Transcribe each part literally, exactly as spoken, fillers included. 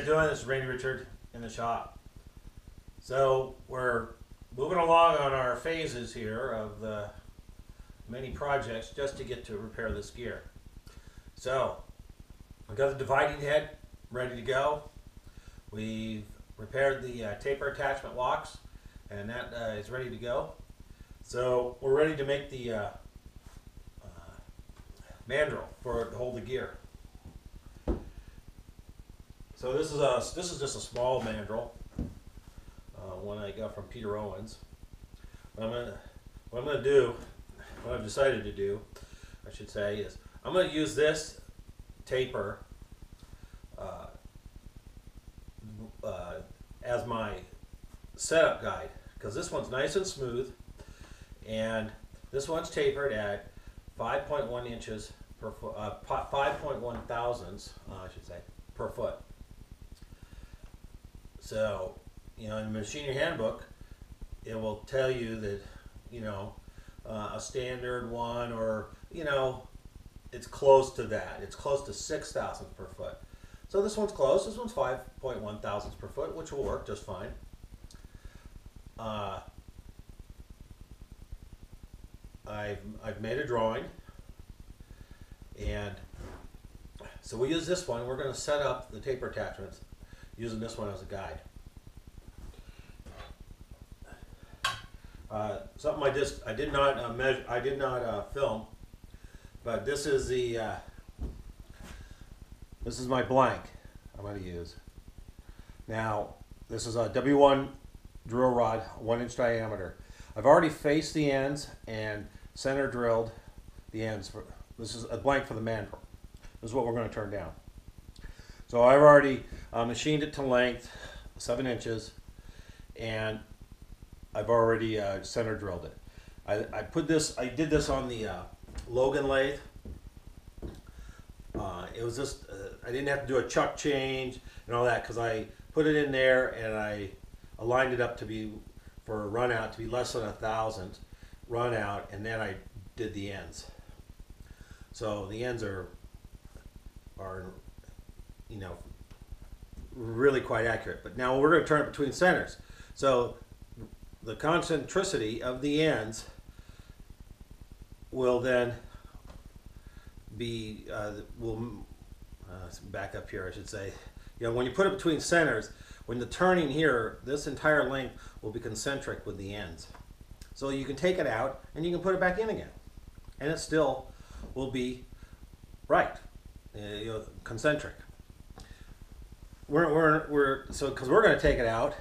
guys doing? This is Randy Richard in the shop. So we're moving along on our phases here of the many projects just to get to repair this gear. So I got the dividing head ready to go. We've repaired the uh, taper attachment locks, and that uh, is ready to go. So we're ready to make the uh, uh, mandrel for to hold the gear. So this is a this is just a small mandrel, uh, one I got from Peter Owens. What I'm gonna what I'm gonna do, what I've decided to do, I should say, is I'm gonna use this taper uh, uh, as my setup guide, because this one's nice and smooth, and this one's tapered at five point one inches per foot, uh, five point one thousandths, uh, I should say, per foot. So, you know, in the machinery handbook, it will tell you that, you know, uh, a standard one, or, you know, it's close to that. It's close to six thousandths per foot. So this one's close. This one's five point one thousandths per foot, which will work just fine. Uh, I've, I've made a drawing, and so we use this one. We're going to set up the taper attachments using this one as a guide. Uh, something I just I did not uh, measure. I did not uh, film, but this is the uh, this is my blank I'm going to use. Now this is a W one drill rod, one inch diameter. I've already faced the ends and center drilled the ends. For, this is a blank for the mandrel. This is what we're going to turn down. So I've already uh, machined it to length, seven inches, and I've already uh, center drilled it. I, I put this. I did this on the uh, Logan lathe. Uh, it was just uh, I didn't have to do a chuck change and all that, because I put it in there and I aligned it up to be for a run out to be less than a thousand run out, and then I did the ends. So the ends are are you know really quite accurate. But now we're going to turn it between centers. So the concentricity of the ends will then be uh, will uh, back up here. I should say, you know, when you put it between centers, when the turning here, this entire length will be concentric with the ends. So you can take it out and you can put it back in again, and it still will be right, uh, you know, concentric. We're we're we're so because we're going to take it out.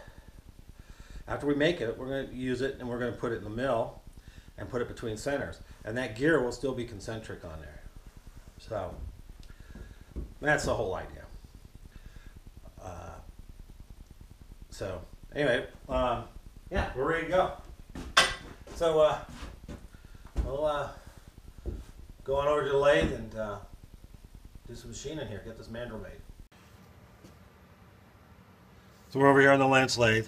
After we make it, we're going to use it and we're going to put it in the mill and put it between centers. And that gear will still be concentric on there. So that's the whole idea. Uh, so anyway, uh, yeah, we're ready to go. So uh, we'll uh, go on over to the lathe and uh, do some machining here, get this mandrel made. So we're over here on the Lance lathe.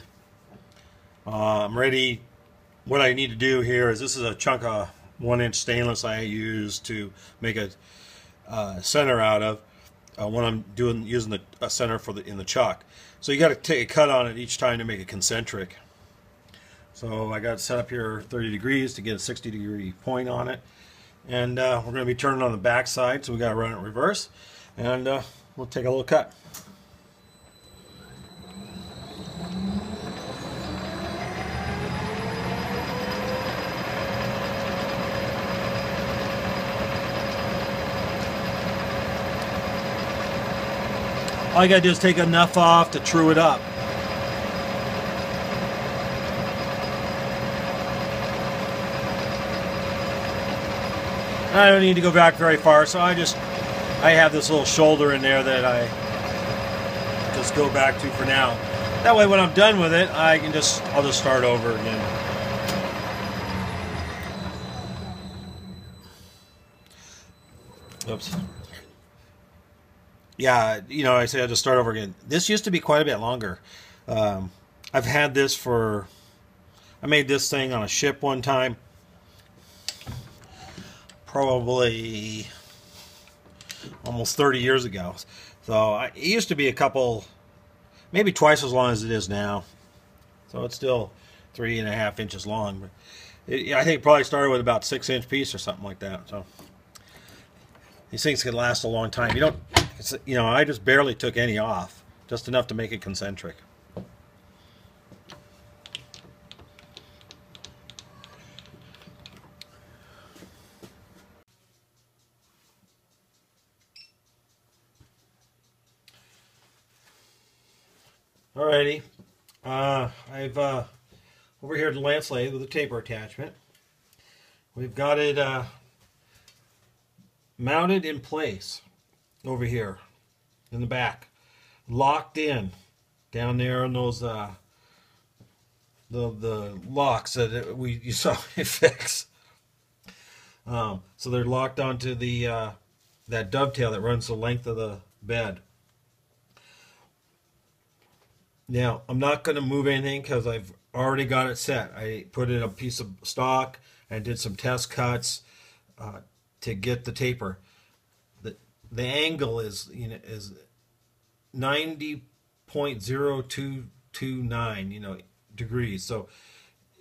Uh, I'm ready. What I need to do here is, this is a chunk of one inch stainless I use to make a uh, center out of uh, when I'm doing using the a center for the in the chuck. So you got to take a cut on it each time to make it concentric. So I got it set up here thirty degrees to get a sixty degree point on it, and uh, we're going to be turning on the back side. So we got to run it in reverse, and uh, we'll take a little cut. All you gotta do is take enough off to true it up. I don't need to go back very far, so I just, I have this little shoulder in there that I just go back to for now. That way when I'm done with it, I can just, I'll just start over again. Oops. Yeah, you know, I say I'll just start over again. This used to be quite a bit longer. Um, I've had this for, I made this thing on a ship one time. Probably almost thirty years ago. So I, it used to be a couple maybe twice as long as it is now. So it's still three and a half inches long. But it, I think it probably started with about six inch piece or something like that. So these things can last a long time. You don't, it's, you know, I just barely took any off, just enough to make it concentric. Alrighty, uh, I've uh, over here to Lancelot with a taper attachment. We've got it uh, mounted in place over here in the back, locked in down there on those uh, the the locks that we you saw me fix. Um, so they're locked onto the uh, that dovetail that runs the length of the bed. Now, I'm not going to move anything because I've already got it set. I put in a piece of stock and did some test cuts uh, to get the taper. The, the angle is, you know, is ninety point zero two two nine, you know, degrees. So,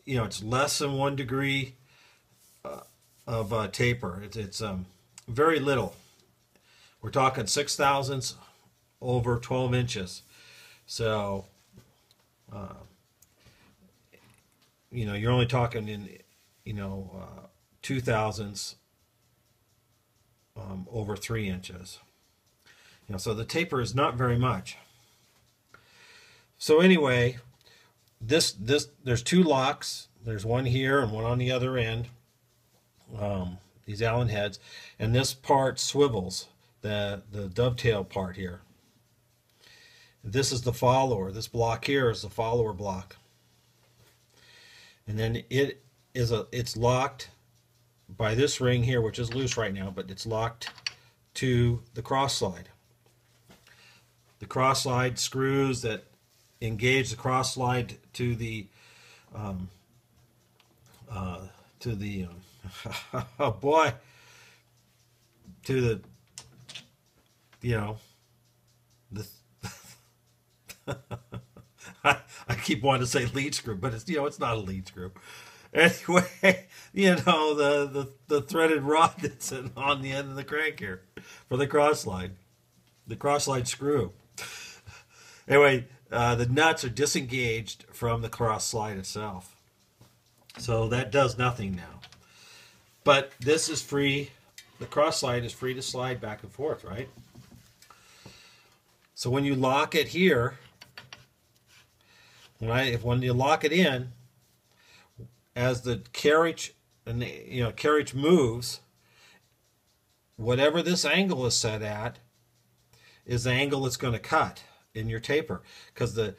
you know, it's less than one degree uh, of uh, taper. It's, it's um, very little. We're talking six thousandths over twelve inches. So, uh, you know, you're only talking in, you know, uh, two thousandths um, over three inches. You know, so the taper is not very much. So anyway, this this there's two locks. There's one here and one on the other end. Um, these Allen heads, and this part swivels, the the dovetail part here. This is the follower. This block here is the follower block, and then it is a it's locked by this ring here, which is loose right now, but it's locked to the cross slide. The cross slide screws that engage the cross slide to the um, uh, to the um, oh boy to the you know the I, I keep wanting to say lead screw, but it's you know it's not a lead screw. Anyway, you know the the, the threaded rod that's on the end of the crank here for the cross slide, the cross slide screw. Anyway, uh, the nuts are disengaged from the cross slide itself, so that does nothing now. But this is free. The cross slide is free to slide back and forth, right? So when you lock it here. Right, if when you lock it in, as the carriage and the, you know carriage moves, whatever this angle is set at is the angle it's going to cut in your taper, because the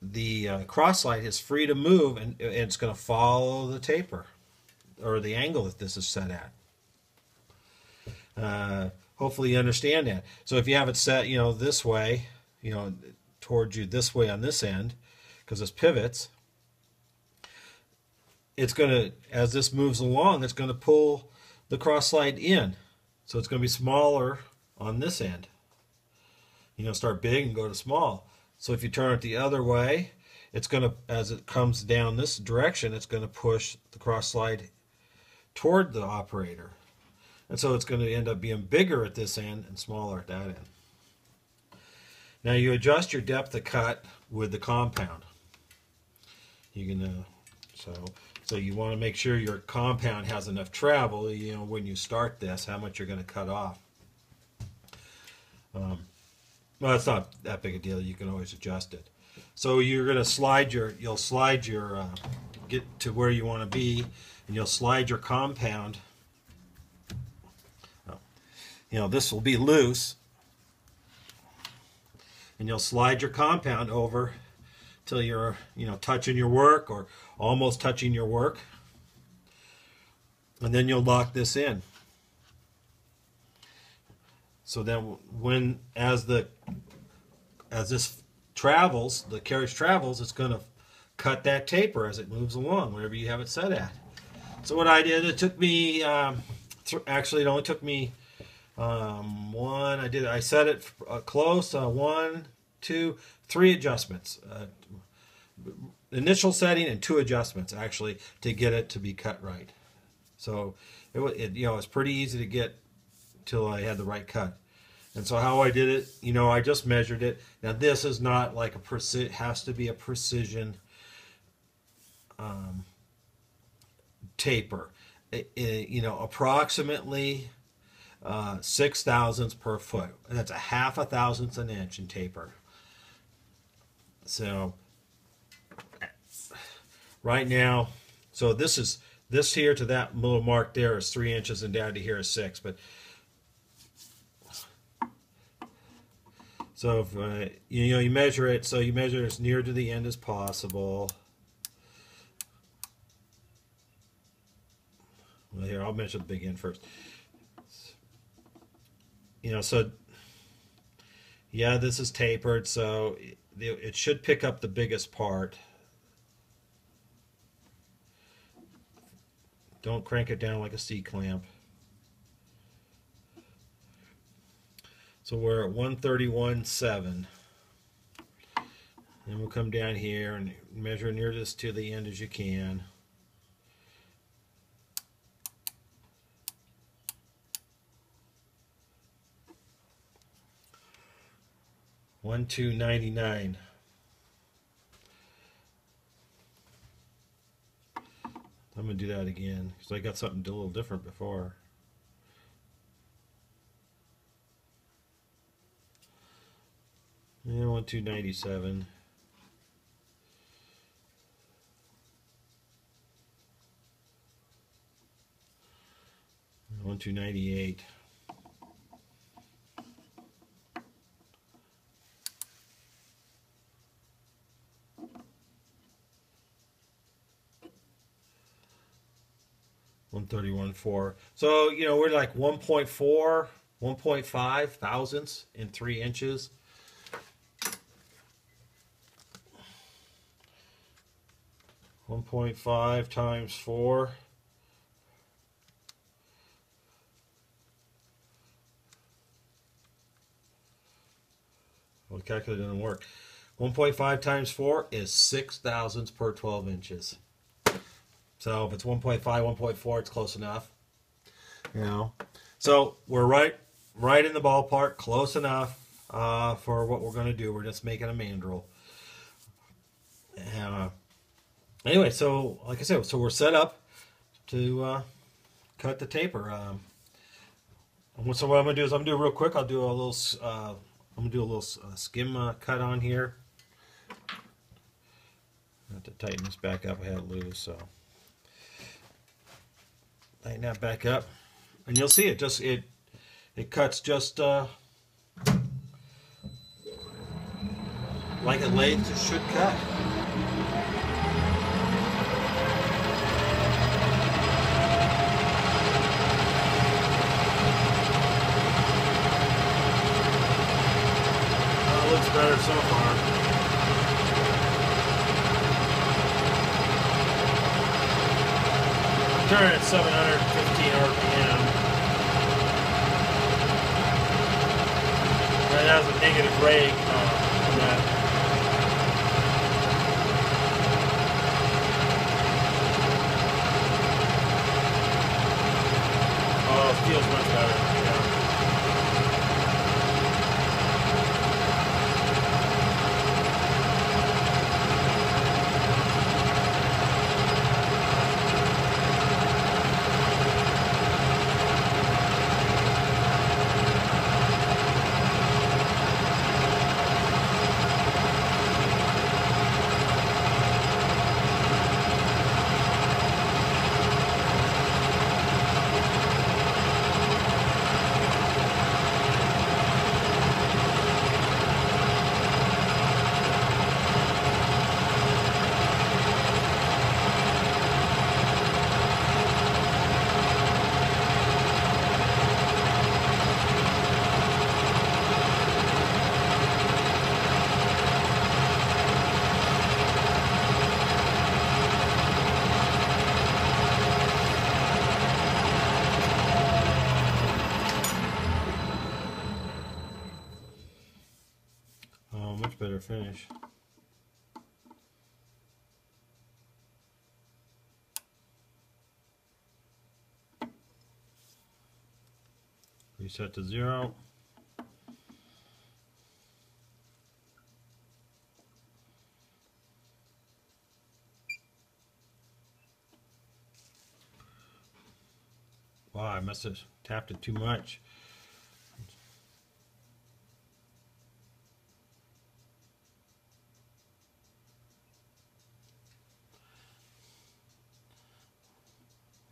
the uh, cross slide is free to move and, and it's going to follow the taper or the angle that this is set at. Uh, hopefully you understand that. So if you have it set, you know, this way, you know, towards you this way on this end, because this pivots, it's going to, as this moves along, it's going to pull the cross slide in. So it's going to be smaller on this end. You know, start big and go to small. So if you turn it the other way, it's going to, as it comes down this direction, it's going to push the cross slide toward the operator. And so it's going to end up being bigger at this end and smaller at that end. Now you adjust your depth of cut with the compound. You're gonna so so you want to make sure your compound has enough travel. You know when you start this, how much you're going to cut off. Um, well, it's not that big a deal. You can always adjust it. So you're going to slide your you'll slide your uh, get to where you want to be, and you'll slide your compound. Oh, you know this will be loose. And you'll slide your compound over till you're, you know, touching your work or almost touching your work. And then you'll lock this in. So then when, as the, as this travels, the carriage travels, it's going to cut that taper as it moves along, wherever you have it set at. So what I did, it took me, um, actually it only took me um, one, I did, I set it uh, close, uh, one, two, three adjustments. Uh, initial setting and two adjustments, actually, to get it to be cut right. So, it, it you know, it's pretty easy to get till I had the right cut. And so how I did it, you know, I just measured it. Now, this is not like a precision, has to be a precision um, taper. It, it, you know, approximately uh, six thousandths per foot. And that's a half a thousandth an inch in taper. So right now, so this is, this here to that little mark there is three inches and down to here is six. But so if, uh, you know, you measure it, so you measure it as near to the end as possible. Well, here, I'll measure the big end first. You know, so, yeah, this is tapered, so it, it should pick up the biggest part. Don't crank it down like a C-clamp. So we're at one thirty-one point seven. Then we'll come down here and measure near this to the end as you can. one two ninety-nine. I'm going to do that again because I got something a little different before. Yeah, one two ninety seven. One two ninety eight. One thirty one four. So you know we're like one point four, one point five thousandths in three inches. one point five times four. Well, the calculator didn't work. one point five times four is six thousandths per twelve inches. So if it's one point five, one point four, it's close enough. You know, so we're right, right in the ballpark, close enough uh, for what we're going to do. We're just making a mandrel. And, uh, Anyway, so like I said, so we're set up to uh, cut the taper. Um, so what I'm gonna do is I'm gonna do it real quick. I'll do a little, uh, I'm gonna do a little uh, skim uh, cut on here. I have to tighten this back up. I had it loose, so tighten that back up, and you'll see it just it it cuts just uh, like a lathe should cut. Better so far. Turn at seven hundred fifteen R P M. That has a negative rake uh, on that. Oh, it feels much better. Yeah. much better finish. Reset to zero. Wow, I must have tapped it too much.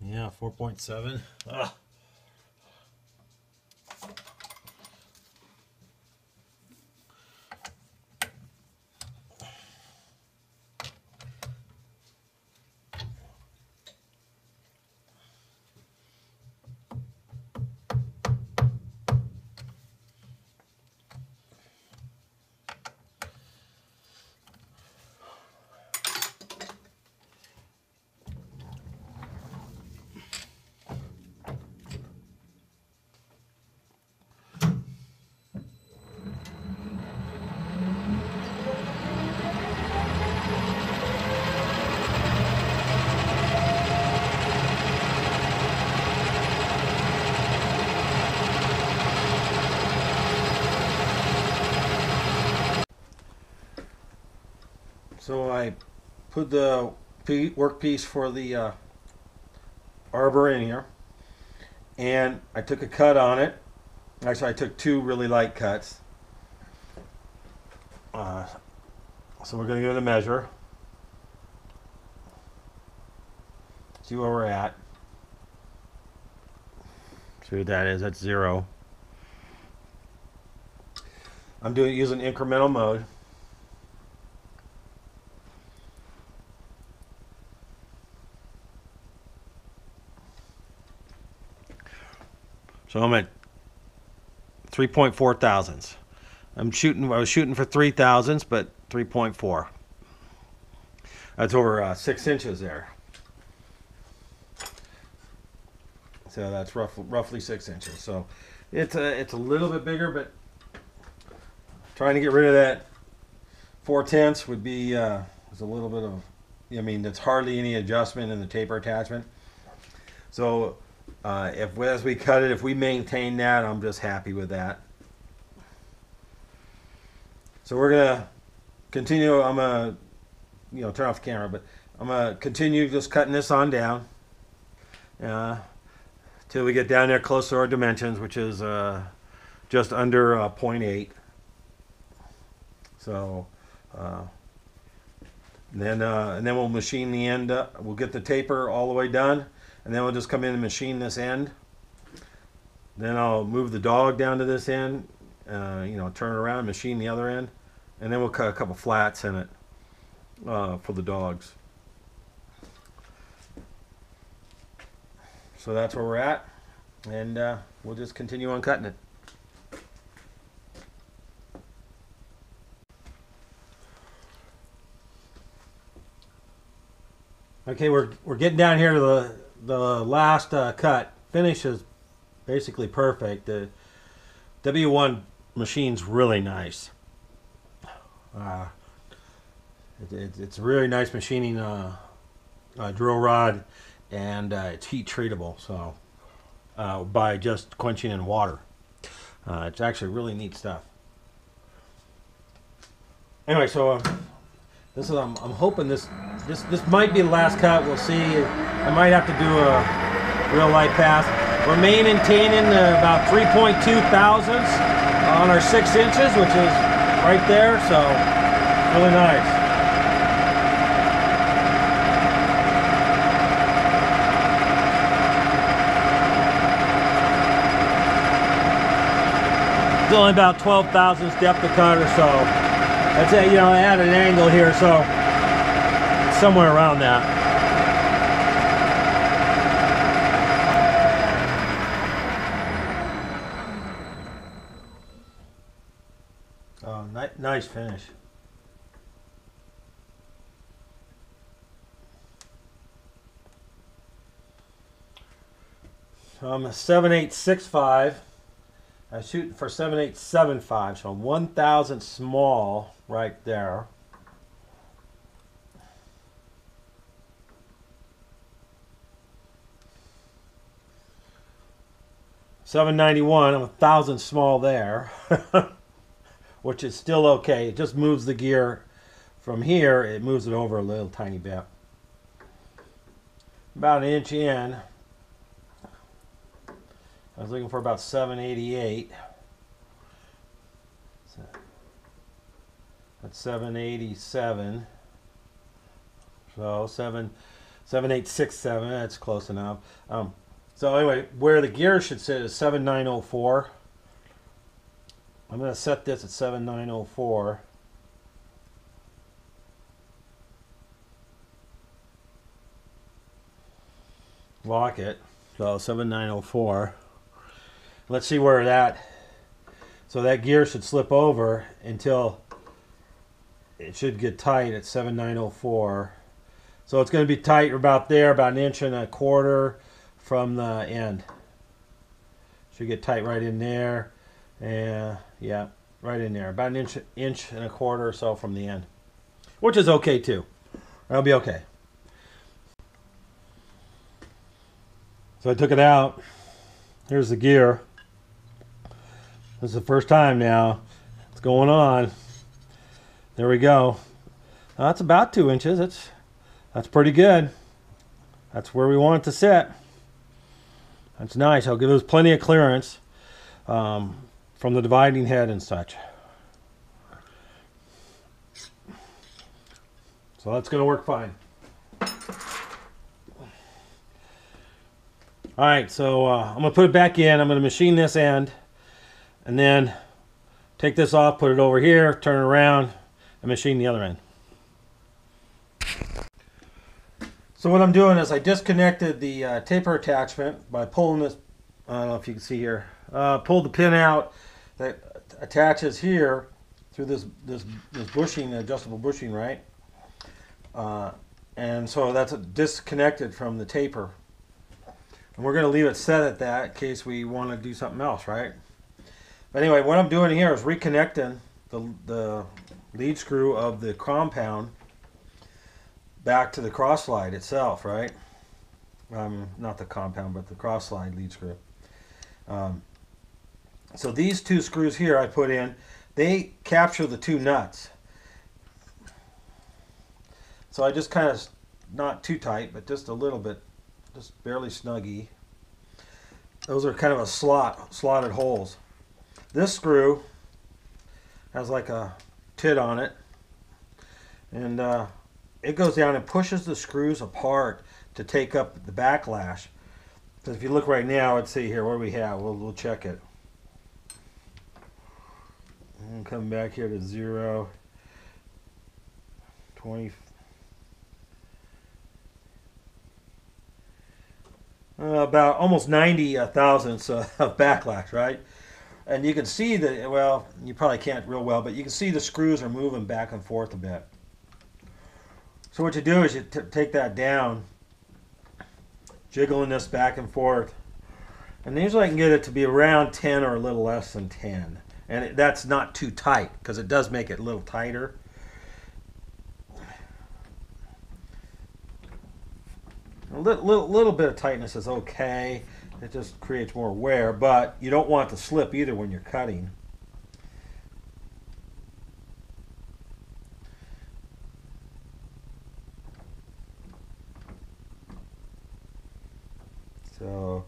Yeah, four point seven. Ah. So I put the workpiece for the uh, arbor in here, and I took a cut on it. Actually, I took two really light cuts. Uh, so we're going to give it a measure. See where we're at. See what that is. That's zero. I'm doing using incremental mode. So I'm at three point four thousandths. I'm shooting. I was shooting for three thousandths, but three point four. That's over uh, six inches there. So that's roughly roughly six inches. So it's a it's a little bit bigger, but trying to get rid of that four tenths would be uh, is a little bit of. I mean, that's hardly any adjustment in the taper attachment. So. Uh, if as we cut it, if we maintain that, I'm just happy with that. So we're gonna continue. I'm gonna, you know, turn off the camera, but I'm gonna continue just cutting this on down uh, till we get down there close to our dimensions, which is uh, just under uh, zero point eight. So uh, then uh, and then we'll machine the end up. We'll get the taper all the way done. And then we'll just come in and machine this end. Then I'll move the dog down to this end, uh, you know, turn it around, machine the other end. And then we'll cut a couple flats in it uh, for the dogs. So that's where we're at. And uh, we'll just continue on cutting it. Okay, we're, we're getting down here to the The last uh, cut. Finish is basically perfect. The W one machine's really nice. Uh, it, it, it's really nice machining uh, uh, drill rod, and uh, it's heat treatable. So uh, by just quenching in water, uh, it's actually really neat stuff. Anyway, so. Uh, This is I'm, I'm hoping this this this might be the last cut. We'll see. I might have to do a real light pass. We're maintaining about three point two thousandths on our six inches, which is right there. So really nice. It's only about twelve thousandths depth of cut or so. That's it, you know, I had an angle here, so somewhere around that. Oh, ni nice finish. So I'm a seven eight six five. I shoot for seven eight seven five, so I'm one thousandth small right there. seven ninety-one, I'm a thousand small there, which is still okay. It just moves the gear from here, it moves it over a little tiny bit. About an inch in, I was looking for about seven eighty-eight. That's seven eighty-seven. So seven, seven eight six seven, that's close enough. Um, So anyway, where the gear should sit is seven nine oh four. I'm going to set this at seven nine oh four. Lock it. So seven nine oh four. Let's see where that. So that gear should slip over until it should get tight at seven nine oh four. So it's going to be tight about there, about an inch and a quarter from the end. Should get tight right in there, and yeah, right in there, about an inch inch and a quarter or so from the end, which is okay too. That'll be okay. So I took it out. Here's the gear. This is the first time now it's going on. There we go. Now that's about two inches. That's that's pretty good. That's where we want it to sit. That's nice. I'll give us plenty of clearance um, from the dividing head and such. So that's going to work fine. All right, so uh, I'm going to put it back in. I'm going to machine this end and then take this off, put it over here, turn it around, and machine the other end. So what I'm doing is I disconnected the uh, taper attachment by pulling this, I don't know if you can see here, uh, pulled the pin out that attaches here through this, this, this bushing, adjustable bushing, right? Uh, and so that's disconnected from the taper. And we're going to leave it set at that in case we want to do something else, right? But anyway, what I'm doing here is reconnecting the, the lead screw of the compound back to the cross slide itself, right? Um, not the compound, but the cross slide lead screw. Um, so these two screws here I put in, they capture the two nuts. So I just kind of, not too tight, but just a little bit, just barely snuggy. Those are kind of a slot, slotted holes. This screw has like a tit on it, and uh, it goes down and pushes the screws apart to take up the backlash. So if you look right now, let's see here, what do we have? We'll, we'll check it. And come back here to zero, twenty. Uh, about almost ninety uh, thousandths uh, of backlash, right? And you can see that, well, you probably can't real well, but you can see the screws are moving back and forth a bit. So what you do is you t take that down, jiggling this back and forth, and usually I can get it to be around ten or a little less than ten, and it, that's not too tight because it does make it a little tighter. A little, little, little bit of tightness is okay. It just creates more wear, but you don't want it to slip either when you're cutting. So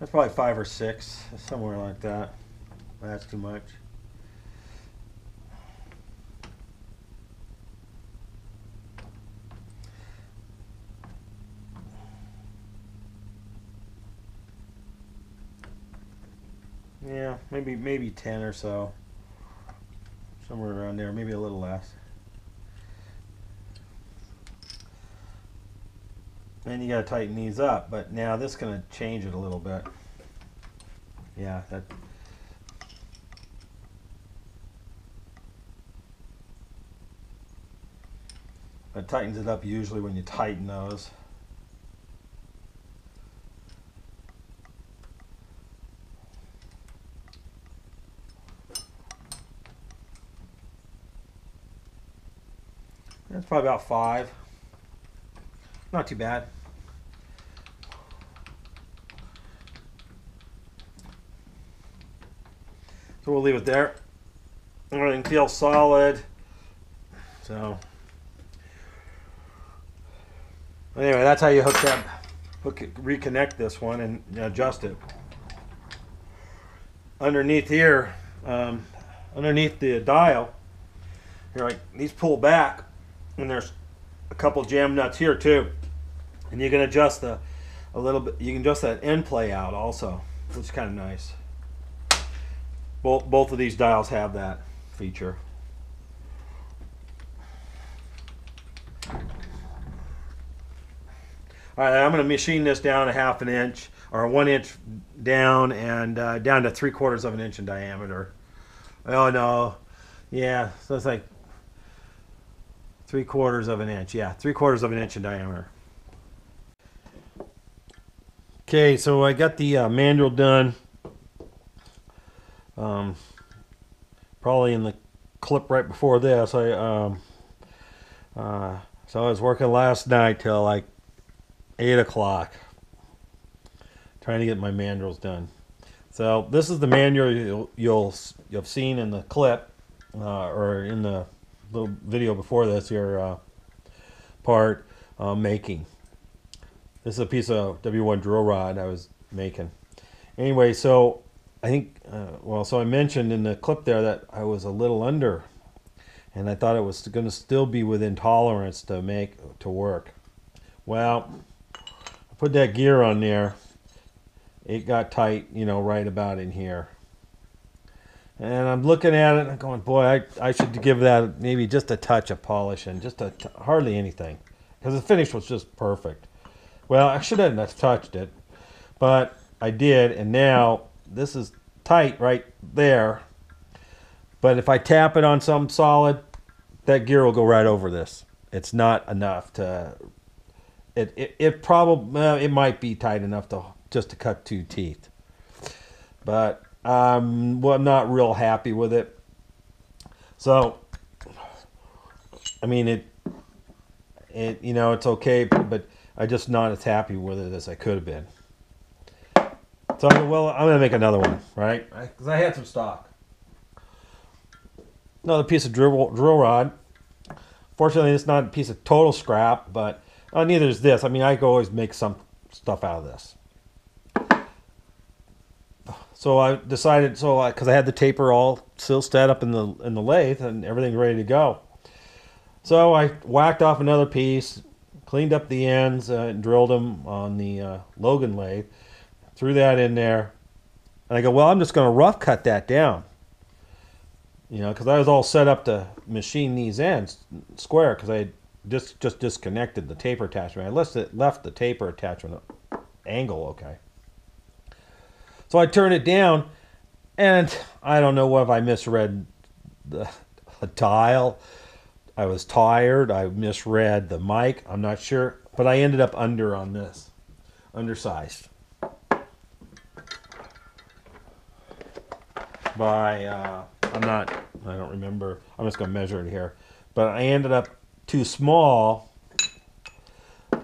that's probably five or six, somewhere like that. That's too much. Yeah, maybe maybe ten or so. Somewhere around there, maybe a little less. And you gotta tighten these up, but now this is gonna change it a little bit. Yeah, that It tightens it up usually when you tighten those. That's probably about five. Not too bad. So we'll leave it there. Everything feels solid. So. Anyway, that's how you hook that, hook it, reconnect this one and adjust it. Underneath here, um, underneath the dial, here like these pull back, and there's a couple jam nuts here too, and you can adjust the a little bit. You can adjust that end play out also, which is kind of nice. Both both of these dials have that feature. All right, I'm going to machine this down a half an inch or one inch down and uh, down to three quarters of an inch in diameter. Oh no, yeah, so it's like three quarters of an inch. Yeah, three quarters of an inch in diameter. Okay, so I got the uh, mandrel done. Um, probably in the clip right before this. I um, uh, so I was working last night till like eight o'clock, trying to get my mandrels done. So this is the mandrel you'll, you'll you've seen in the clip uh, or in the little video before this here uh, part uh, making. This is a piece of W one drill rod I was making. Anyway, so I think uh, well, so I mentioned in the clip there that I was a little under, and I thought it was going to still be within tolerance to make to work. Well, put that gear on there, it got tight, you know, right about in here. And I'm looking at it and I'm going, boy, I, I should give that maybe just a touch of polishing, just a t hardly anything, because the finish was just perfect. Well, I should have touched it, but I did, and now this is tight right there. But if I tap it on something solid, that gear will go right over this. It's not enough to... It, it, it probably uh, it might be tight enough to just to cut two teeth, but um, well, I'm not real happy with it. So, I mean it, it you know it's okay, but I'm just not as happy with it as I could have been. So well, I'm gonna make another one, right? Because I had some stock. Another piece of drill drill rod. Fortunately, it's not a piece of total scrap, but. Uh, neither is this. I mean, I could always make some stuff out of this. So I decided, so because I, I had the taper all still set up in the in the lathe and everything ready to go. So I whacked off another piece, cleaned up the ends, uh, and drilled them on the uh, Logan lathe. Threw that in there, and I go, well, I'm just going to rough cut that down. You know, because I was all set up to machine these ends square because I had Just, just disconnected the taper attachment. I left, it, left the taper attachment angle okay. So I turned it down, and I don't know if I misread the, the dial. I was tired. I misread the mic. I'm not sure, but I ended up under on this, undersized by. Uh, I'm not. I don't remember. I'm just gonna measure it here, but I ended up. Too small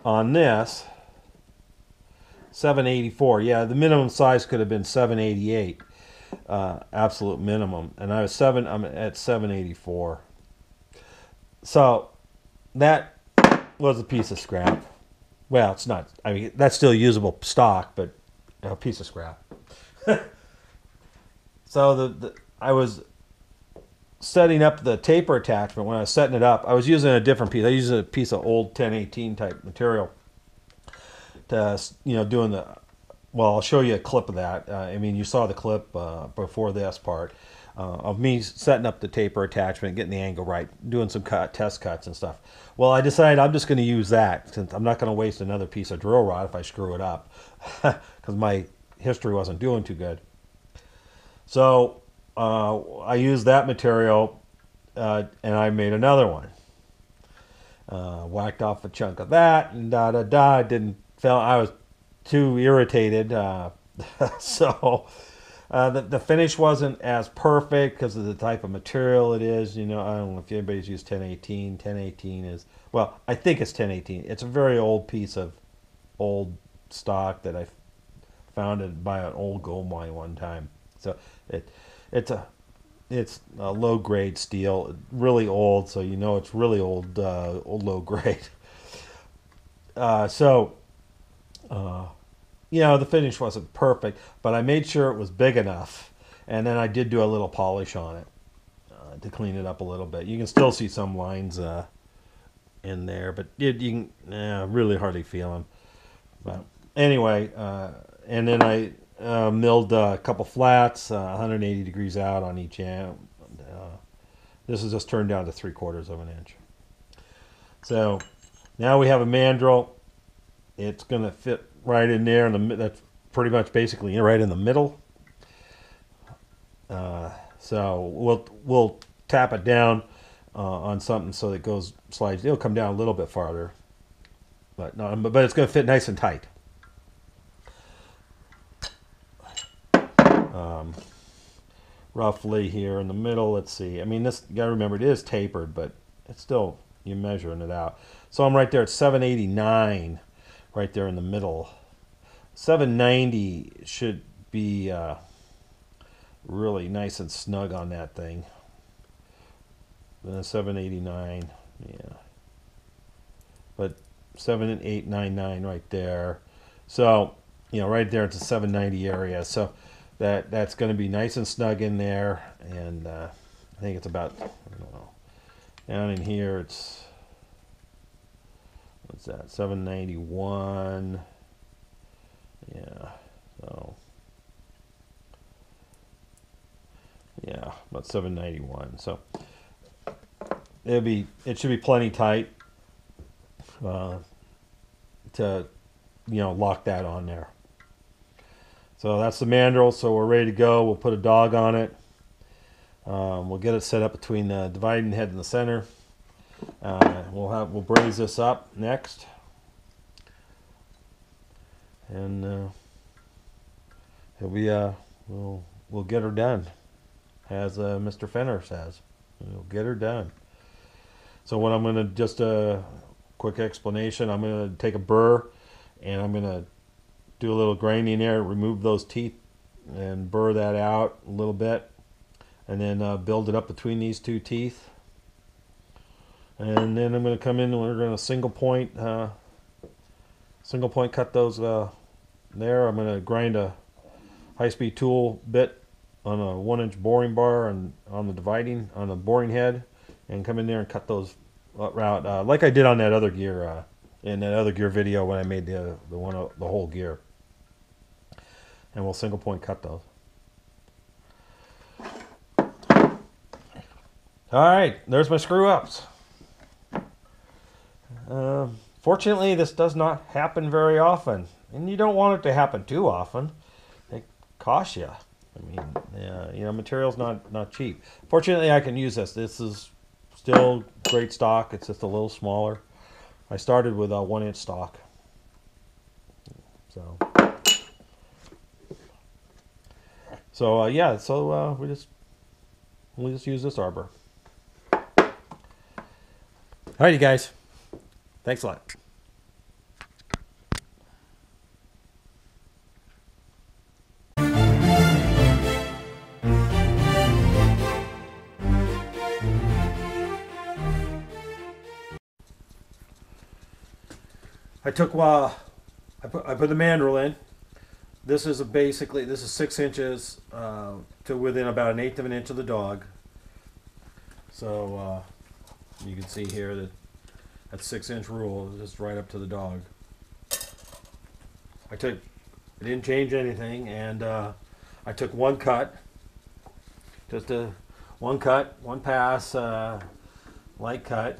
on this, seven eighty-four. Yeah, the minimum size could have been seven eighty-eight, uh, absolute minimum. And I was seven. I'm at seven eighty-four. So that was a piece of scrap. Well, it's not. I mean, that's still usable stock, but a piece of scrap. So the, the I was. Setting up the taper attachment, when I was setting it up, I was using a different piece. I used a piece of old ten eighteen type material to, you know, doing the well, I'll show you a clip of that. Uh, I mean, you saw the clip uh, before this part uh, of me setting up the taper attachment, getting the angle right, doing some cut, test cuts and stuff. Well, I decided I'm just going to use that since I'm not going to waste another piece of drill rod if I screw it up because my history wasn't doing too good. So uh, I used that material uh, and I made another one. Uh, whacked off a chunk of that and da da da. Didn't feel I was too irritated, uh, so uh, the the finish wasn't as perfect because of the type of material it is. You know, I don't know if anybody's used ten eighteen. ten eighteen is, well, I think it's ten eighteen. It's a very old piece of old stock that I found by an old gold mine one time. So it it's a It's a low grade steel, really old, so you know it's really old, uh, old low grade. Uh, so, uh, you know, the finish wasn't perfect, but I made sure it was big enough. And then I did do a little polish on it uh, to clean it up a little bit. You can still see some lines uh, in there, but it, you can eh, really hardly feel them. But anyway, uh, and then I... Uh, milled uh, a couple flats, uh, one hundred eighty degrees out on each end. Uh, this is just turned down to three quarters of an inch. So now we have a mandrel. It's going to fit right in there. In the, that's pretty much basically right in the middle. Uh, so we'll we'll tap it down uh, on something so that it goes slides. It'll come down a little bit farther, but not, but it's going to fit nice and tight. Um, roughly here in the middle, let's see. I mean, this, you gotta remember, it is tapered, but it's still, you're measuring it out. So I'm right there at seven eighty-nine, right there in the middle. seven ninety should be uh, really nice and snug on that thing. And then seven eighty-nine, yeah. But seven eight nine nine right there. So, you know, right there it's a seven ninety area. So That, that's going to be nice and snug in there, and uh, I think it's about, I don't know, down in here it's, what's that, seven ninety-one, yeah, so, yeah, about seven ninety-one, so it'll be, it should be plenty tight uh, to, you know, lock that on there. So that's the mandrel, so we're ready to go. We'll put a dog on it. Um, we'll get it set up between the dividing head and the center. Uh, we'll have we'll braise this up next. And uh, it'll be, uh, we'll, we'll get her done, as uh, Mister Fenner says. We'll get her done. So what I'm going to, just a quick explanation, I'm going to take a burr and I'm going to do a little grinding there, remove those teeth and burr that out a little bit, and then uh, build it up between these two teeth. And then I'm going to come in and we're going to single point uh, single point cut those uh, there. I'm going to grind a high-speed tool bit on a one inch boring bar and on the dividing, on the boring head, and come in there and cut those out uh, like I did on that other gear uh, in that other gear video when I made the, the one the whole gear. And we'll single point cut those. All right, there's my screw ups. Uh, fortunately, this does not happen very often, and you don't want it to happen too often. It costs you. I mean, yeah, you know, material's not not cheap. Fortunately, I can use this. This is still great stock. It's just a little smaller. I started with a one inch stock, so. So uh, yeah, so uh, we just we just use this arbor. All right, you guys, thanks a lot. I took uh, I put I put the mandrel in. This is a basically, this is six inches uh, to within about an eighth of an inch of the dog. So uh, you can see here that that six inch rule is just right up to the dog. I took It didn't change anything, and uh, I took one cut, just a one cut, one pass, uh, light cut,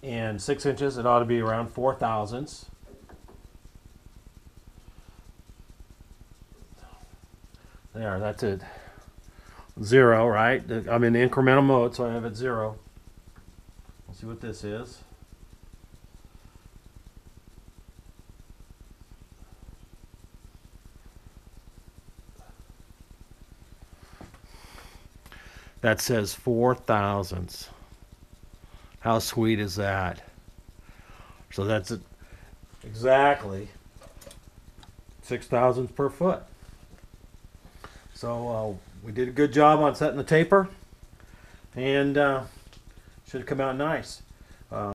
and six inches. It ought to be around four thousandths. There, that's it. Zero, right? I'm in incremental mode, so I have it zero. Let's see what this is. That says four thousandths. How sweet is that? So that's it. Exactly six thousandths per foot. So uh, we did a good job on setting the taper, and uh, should have come out nice.